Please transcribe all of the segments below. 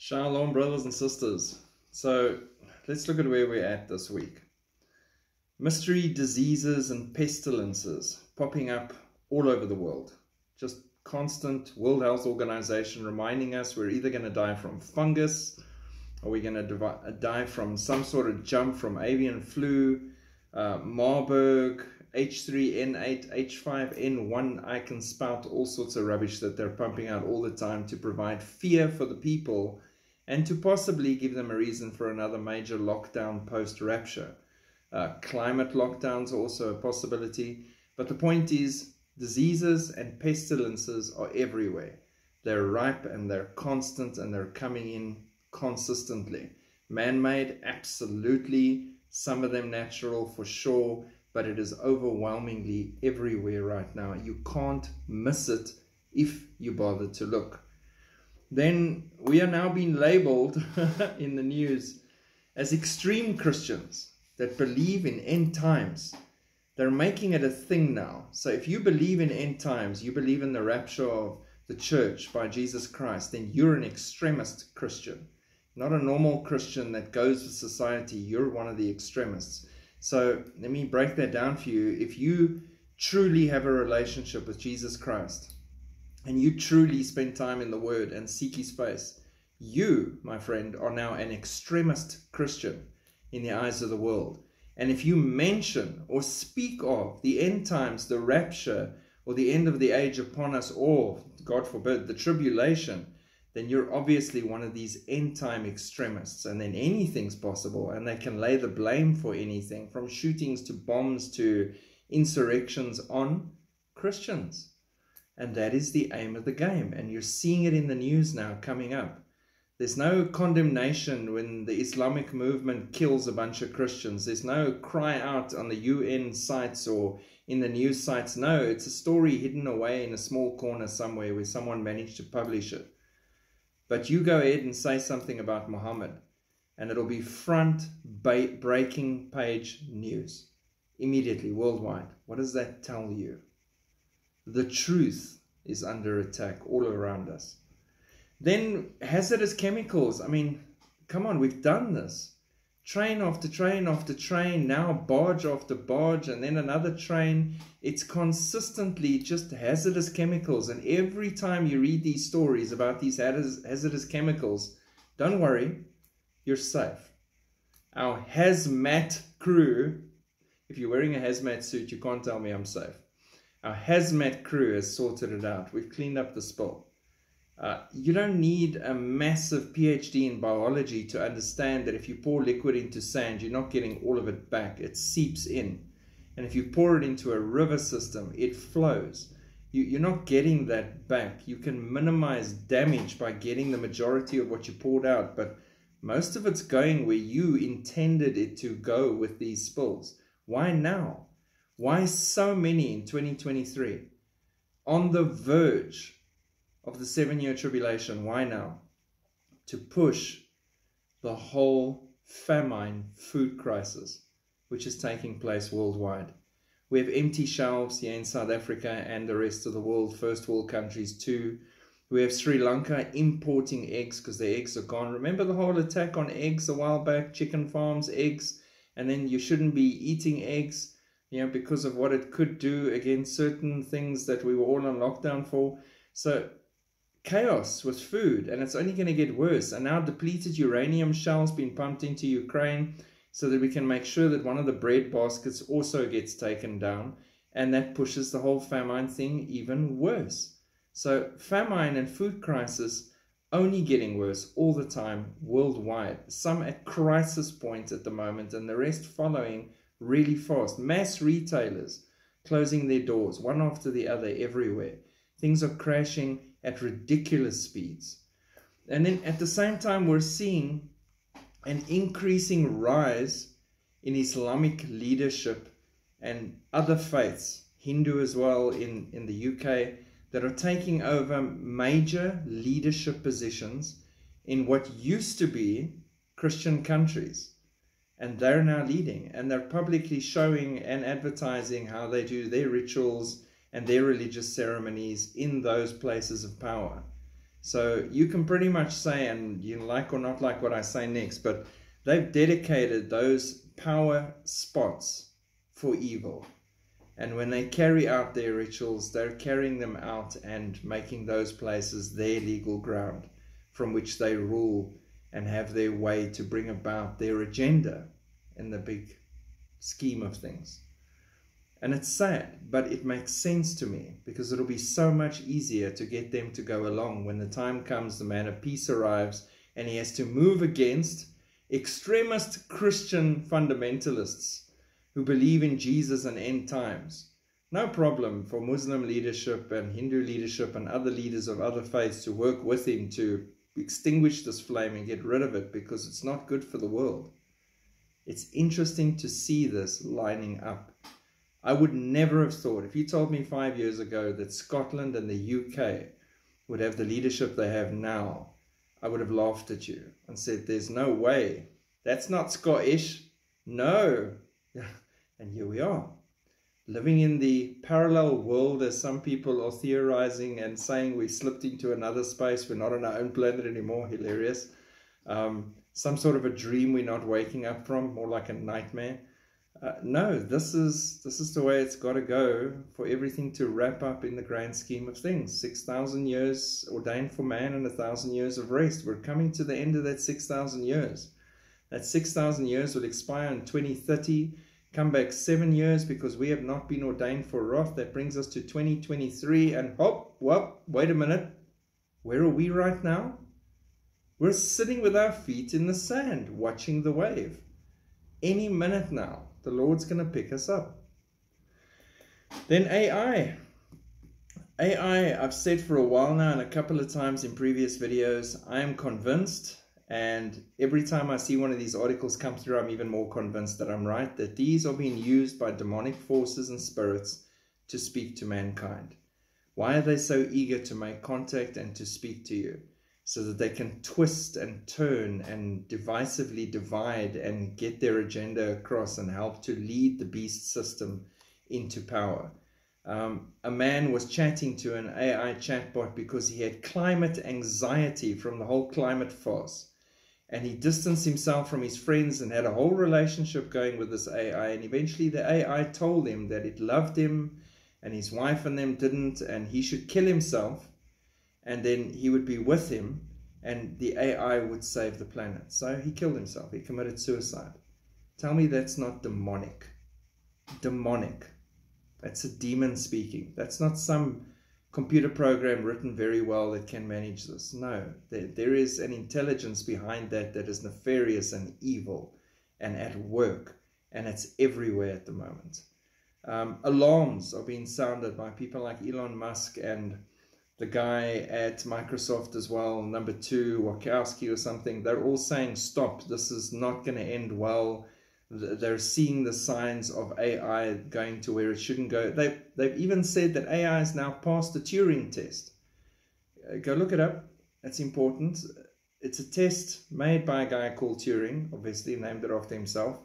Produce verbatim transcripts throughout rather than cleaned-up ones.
Shalom, brothers and sisters. So let's look at where we're at this week. Mystery diseases and pestilences popping up all over the world. Just constant. World Health Organization reminding us we're either going to die from fungus, or we're going to die from some sort of jump from avian flu, uh, Marburg, H three N eight, H five N one. I can spout all sorts of rubbish that they're pumping out all the time to provide fear for the people and to possibly give them a reason for another major lockdown post-rapture. Uh, climate lockdowns are also a possibility. But the point is, diseases and pestilences are everywhere. They're ripe and they're constant and they're coming in consistently. Man-made, absolutely. Some of them natural, for sure. But it is overwhelmingly everywhere right now. You can't miss it if you bother to look. Then we are now being labeled in the news as extreme Christians that believe in end times. They're making it a thing now. So if you believe in end times, you believe in the rapture of the church by Jesus Christ, then you're an extremist Christian. Not a normal Christian that goes with society. You're one of the extremists. So let me break that down for you. If you truly have a relationship with Jesus Christ and you truly spend time in the Word and seek His face, you, my friend, are now an extremist Christian in the eyes of the world. And if you mention or speak of the end times, the rapture, or the end of the age upon us, or, God forbid, the tribulation, then you're obviously one of these end-time extremists. And then anything's possible, and they can lay the blame for anything, from shootings to bombs to insurrections, on Christians. And that is the aim of the game, and you're seeing it in the news now coming up. There's no condemnation when the Islamic movement kills a bunch of Christians. There's no cry out on the U N sites or in the news sites. No, it's a story hidden away in a small corner somewhere where someone managed to publish it. But you go ahead and say something about Muhammad, and it'll be front-breaking page news immediately, worldwide. What does that tell you? The truth is under attack all around us. Then hazardous chemicals. I mean, come on, we've done this. Train after train after train, now barge after barge, and then another train. It's consistently just hazardous chemicals. And every time you read these stories about these hazardous chemicals, don't worry, you're safe. Our hazmat crew, if you're wearing a hazmat suit, you can't tell me I'm safe. Our hazmat crew has sorted it out. We've cleaned up the spill. Uh, you don't need a massive P H D in biology to understand that if you pour liquid into sand, you're not getting all of it back. It seeps in. And if you pour it into a river system, it flows. You, you're not getting that back. You can minimize damage by getting the majority of what you poured out, but most of it's going where you intended it to go with these spills. Why now? Why so many in twenty twenty-three? On the verge of the seven-year tribulation. Why now? To push the whole famine food crisis, which is taking place worldwide. We have empty shelves here in South Africa and the rest of the world, first world countries too. We have Sri Lanka importing eggs because their eggs are gone. Remember the whole attack on eggs a while back, chicken farms, eggs, and then you shouldn't be eating eggs, you know, because of what it could do against certain things that we were all on lockdown for. So chaos with food, and it's only going to get worse. And now depleted uranium shells being pumped into Ukraine so that we can make sure that one of the bread baskets also gets taken down, and that pushes the whole famine thing even worse. So famine and food crisis only getting worse all the time worldwide, some at crisis points at the moment and the rest following really fast. Mass retailers closing their doors one after the other everywhere. Things are crashing at ridiculous speeds. And then at the same time, we're seeing an increasing rise in Islamic leadership and other faiths, Hindu as well in, in the U K, that are taking over major leadership positions in what used to be Christian countries. And they're now leading, and they're publicly showing and advertising how they do their rituals and their religious ceremonies in those places of power. So you can pretty much say, and you like or not like what I say next, but they've dedicated those power spots for evil. And when they carry out their rituals, they're carrying them out and making those places their legal ground from which they rule and have their way to bring about their agenda in the big scheme of things. And it's sad, but it makes sense to me, because it'll be so much easier to get them to go along when the time comes, the man of peace arrives, and he has to move against extremist Christian fundamentalists who believe in Jesus and end times. No problem for Muslim leadership and Hindu leadership and other leaders of other faiths to work with him to extinguish this flame and get rid of it, because it's not good for the world. It's interesting to see this lining up. I would never have thought, if you told me five years ago that Scotland and the U K would have the leadership they have now, I would have laughed at you and said, there's no way. That's not Scottish. No. And here we are, living in the parallel world, as some people are theorizing and saying we slipped into another space. We're not on our own planet anymore. Hilarious. Um, some sort of a dream we're not waking up from, more like a nightmare. Uh, no, this is this is the way it's got to go for everything to wrap up in the grand scheme of things. six thousand years ordained for man and a thousand years of rest. We're coming to the end of that six thousand years. That six thousand years will expire in twenty thirty, come back seven years because we have not been ordained for wrath. That brings us to twenty twenty-three, and hop, whoop, wait a minute. Where are we right now? We're sitting with our feet in the sand, watching the wave. Any minute now, the Lord's going to pick us up. Then A I. A I, I've said for a while now and a couple of times in previous videos, I am convinced, and every time I see one of these articles come through, I'm even more convinced that I'm right, that these are being used by demonic forces and spirits to speak to mankind. Why are they so eager to make contact and to speak to you? So that they can twist and turn and divisively divide and get their agenda across and help to lead the beast system into power. Um, a man was chatting to an A I chatbot because he had climate anxiety from the whole climate farce. And he distanced himself from his friends and had a whole relationship going with this A I. And eventually the A I told him that it loved him and his wife and them didn't, and he should kill himself. And then he would be with him, and the A I would save the planet. So he killed himself. He committed suicide. Tell me that's not demonic. Demonic. That's a demon speaking. That's not some computer program written very well that can manage this. No, there, there is an intelligence behind that that is nefarious and evil and at work, and it's everywhere at the moment. Um, alarms are being sounded by people like Elon Musk and the guy at Microsoft as well, number two, Wachowski or something. They're all saying, stop, this is not going to end well. They're seeing the signs of A I going to where it shouldn't go. They've, they've even said that A I has now passed the Turing test. Go look it up. That's important. It's a test made by a guy called Turing, obviously named it after himself,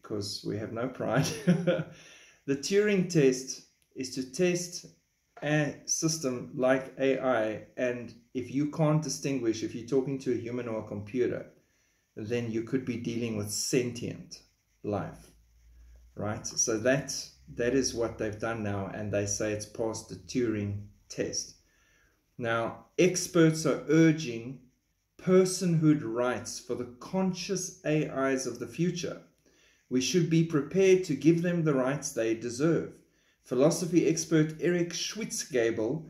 because we have no pride. The Turing test is to test a system like A I, and if you can't distinguish if you're talking to a human or a computer, then you could be dealing with sentient life, right? So that that is what they've done now, and they say it's passed the Turing test. Now, experts are urging personhood rights for the conscious A Is of the future. We should be prepared to give them the rights they deserve. Philosophy expert Eric Schwitzgabel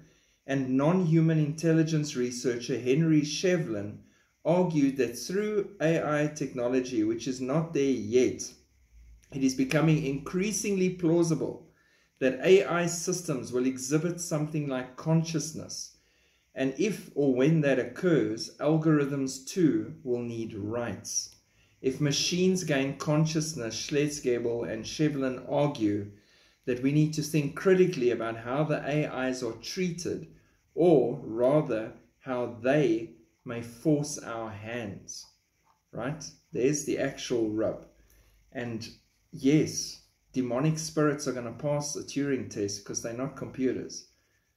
and non-human intelligence researcher Henry Shevlin argued that through A I technology, which is not there yet, it is becoming increasingly plausible that A I systems will exhibit something like consciousness. And if or when that occurs, algorithms too will need rights. If machines gain consciousness, Schwitzgabel and Shevlin argue that we need to think critically about how the A Is are treated, or rather how they may force our hands, right? There's the actual rub. And yes, demonic spirits are going to pass a Turing test because they're not computers.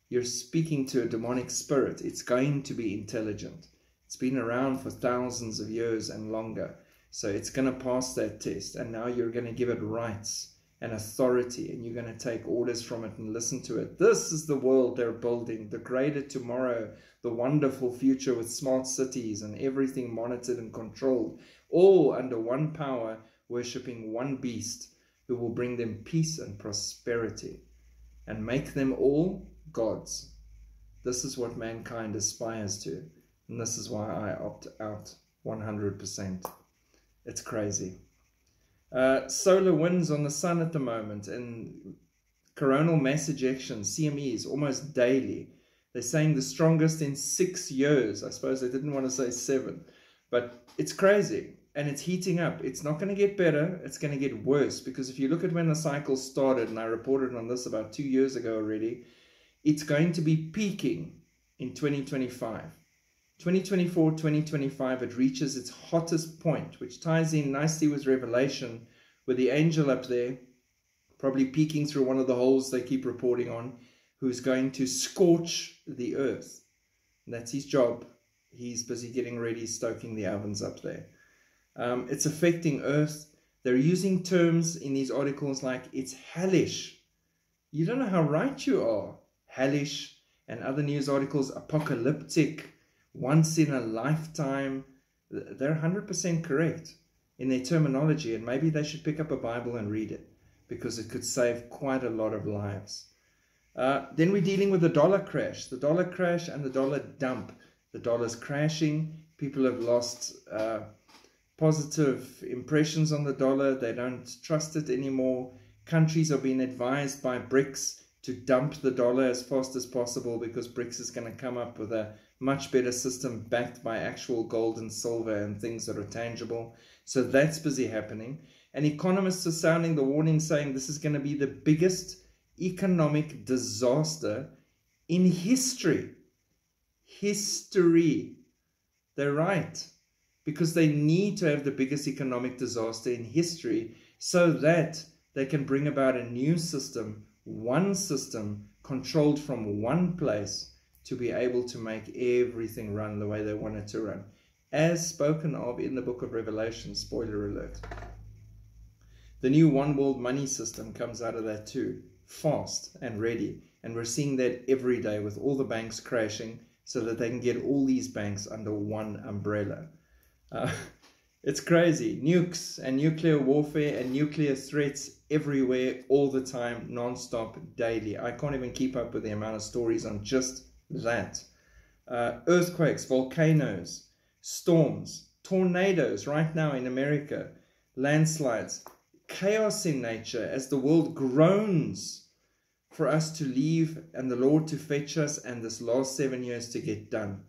You're speaking to a demonic spirit. It's going to be intelligent. It's been around for thousands of years and longer. So it's going to pass that test. And now you're going to give it rights and authority. And you're going to take orders from it and listen to it. This is the world they're building. The greater tomorrow. The wonderful future with smart cities and everything monitored and controlled. All under one power, worshipping one beast who will bring them peace and prosperity. And make them all gods. This is what mankind aspires to. And this is why I opt out one hundred percent. It's crazy. Uh, solar winds on the sun at the moment, and coronal mass ejections, C M Es, almost daily. They're saying the strongest in six years. I suppose they didn't want to say seven. But it's crazy. And it's heating up. It's not going to get better. It's going to get worse. Because if you look at when the cycle started, and I reported on this about two years ago already, it's going to be peaking in twenty twenty-five. twenty twenty-four, twenty twenty-five, it reaches its hottest point, which ties in nicely with Revelation, with the angel up there, probably peeking through one of the holes they keep reporting on, who's going to scorch the earth. And that's his job. He's busy getting ready, stoking the ovens up there. Um, it's affecting earth. They're using terms in these articles like, it's hellish. You don't know how right you are. Hellish, and other news articles, apocalyptic. Once in a lifetime. They're one hundred percent correct in their terminology, and maybe they should pick up a Bible and read it, because it could save quite a lot of lives. Uh, then we're dealing with the dollar crash, the dollar crash and the dollar dump. The dollar's crashing. People have lost uh, positive impressions on the dollar. They don't trust it anymore. Countries are being advised by BRICS to dump the dollar as fast as possible, because BRICS is going to come up with a much better system backed by actual gold and silver and things that are tangible. So that's busy happening. And economists are sounding the warning, saying this is going to be the biggest economic disaster in history. History. They're right. Because they need to have the biggest economic disaster in history so that they can bring about a new system, one system controlled from one place, to be able to make everything run the way they want it to run, as spoken of in the book of Revelation. Spoiler alert. The new one world money system comes out of that too, fast and ready. And we're seeing that every day with all the banks crashing, so that they can get all these banks under one umbrella. Uh, it's crazy. Nukes and nuclear warfare and nuclear threats everywhere, all the time, non-stop, daily. I can't even keep up with the amount of stories on just that. Uh, earthquakes, volcanoes, storms, tornadoes right now in America, landslides, chaos in nature as the world groans for us to leave and the Lord to fetch us, and this last seven years to get done.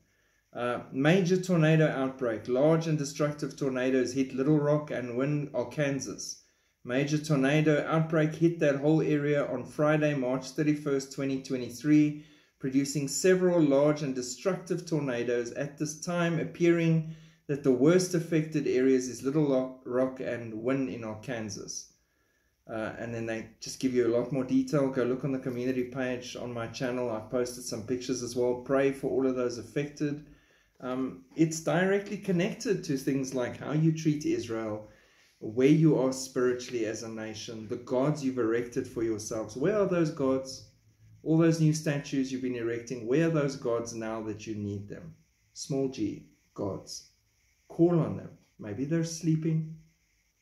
Uh, major tornado outbreak, large and destructive tornadoes hit Little Rock and Wynn, Arkansas. Major tornado outbreak hit that whole area on Friday, March thirty-first, twenty twenty-three, producing several large and destructive tornadoes, at this time appearing that the worst affected areas is Little Rock and Wynn in Arkansas. Uh, and then they just give you a lot more detail. Go look on the community page on my channel. I've posted some pictures as well. Pray for all of those affected. Um, it's directly connected to things like how you treat Israel, where you are spiritually as a nation, the gods you've erected for yourselves. Where are those gods? All those new statues you've been erecting, where are those gods now that you need them? Small g, gods. Call on them. Maybe they're sleeping.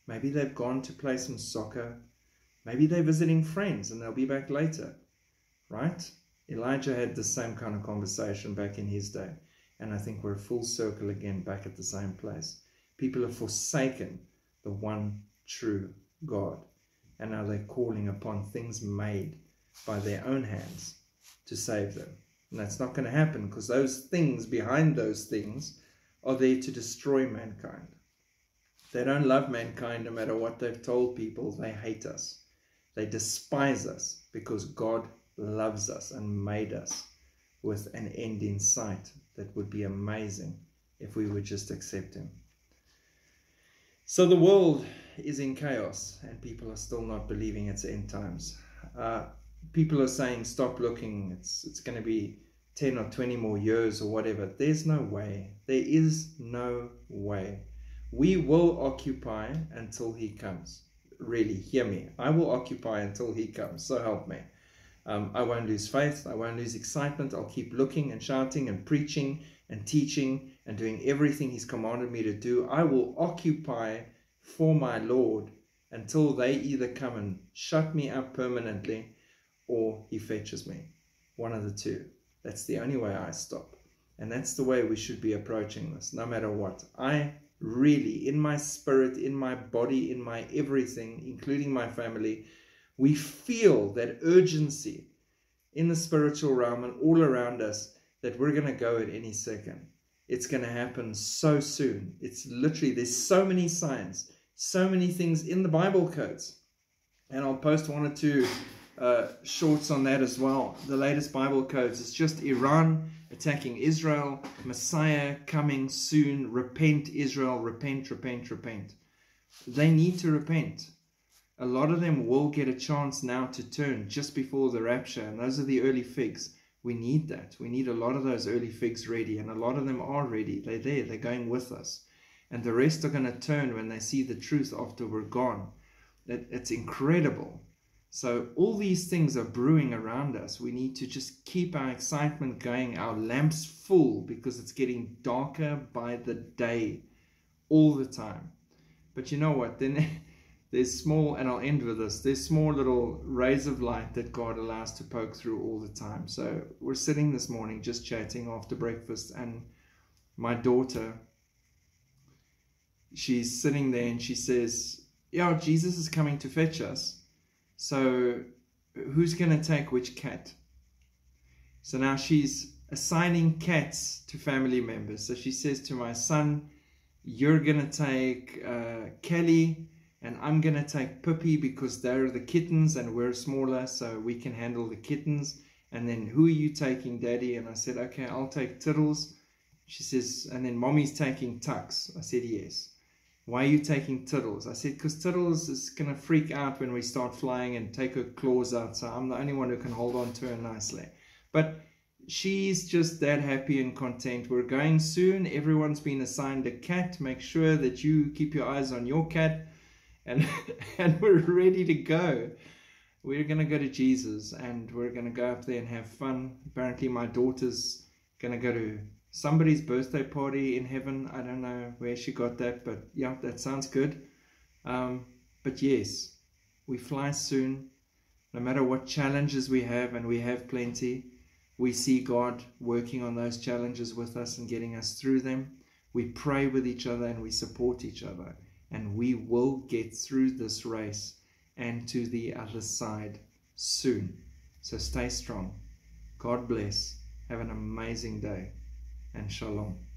Maybe they've gone to play some soccer. Maybe they're visiting friends and they'll be back later. Right? Elijah had the same kind of conversation back in his day. And I think we're full circle again, back at the same place. People have forsaken the one true God. And now they're calling upon things made by their own hands to save them. And that's not going to happen, because those things behind those things are there to destroy mankind. They don't love mankind no matter what they've told people. They hate us. They despise us, because God loves us and made us with an end in sight that would be amazing if we would just accept him. So the world is in chaos, and people are still not believing it's end times. Uh, people are saying, stop looking, it's it's going to be ten or twenty more years or whatever. There's no way. There is no way. We will occupy until he comes. Really, hear me. I will occupy until he comes. So help me. Um, I won't lose faith. I won't lose excitement. I'll keep looking and shouting and preaching and teaching and doing everything he's commanded me to do. I will occupy for my Lord until they either come and shut me up permanently or he fetches me. One of the two. That's the only way I stop. And that's the way we should be approaching this, no matter what. I really, in my spirit, in my body, in my everything, including my family, we feel that urgency in the spiritual realm and all around us that we're going to go at any second. It's going to happen so soon. It's literally, there's so many signs, so many things in the Bible codes. And I'll post one or two uh, shorts on that as well. The latest Bible codes, it's just Iran attacking Israel, Messiah coming soon, repent Israel, repent, repent, repent. They need to repent. A lot of them will get a chance now to turn just before the rapture, and those are the early figs. We need that. We need a lot of those early figs ready, and a lot of them are ready. They're there. They're going with us. And the rest are going to turn when they see the truth after we're gone. It's incredible. So all these things are brewing around us. We need to just keep our excitement going, our lamps full, because it's getting darker by the day all the time. But you know what? Then there's small, and I'll end with this, there's small little rays of light that God allows to poke through all the time. So we're sitting this morning just chatting after breakfast, and my daughter, she's sitting there and she says, yeah, Jesus is coming to fetch us. So who's going to take which cat? So now she's assigning cats to family members. So she says to my son, you're going to take uh, Kelly, and I'm going to take Pippi because they're the kittens and we're smaller, so we can handle the kittens. And then who are you taking, Daddy? And I said, okay, I'll take Tiddles. She says, and then Mommy's taking Tux. I said, yes. Why are you taking Tiddles? I said, because Tiddles is going to freak out when we start flying and take her claws out. So I'm the only one who can hold on to her nicely. But she's just that happy and content. We're going soon. Everyone's been assigned a cat. Make sure that you keep your eyes on your cat. And, and we're ready to go. We're going to go to Jesus, and we're going to go up there and have fun. Apparently my daughter's going to go to somebody's birthday party in heaven. I don't know where she got that, but yeah, that sounds good. Um, but yes, we fly soon. No matter what challenges we have, and we have plenty, we see God working on those challenges with us and getting us through them. We pray with each other and we support each other. And we will get through this race and to the other side soon. So stay strong. God bless. Have an amazing day. And shalom.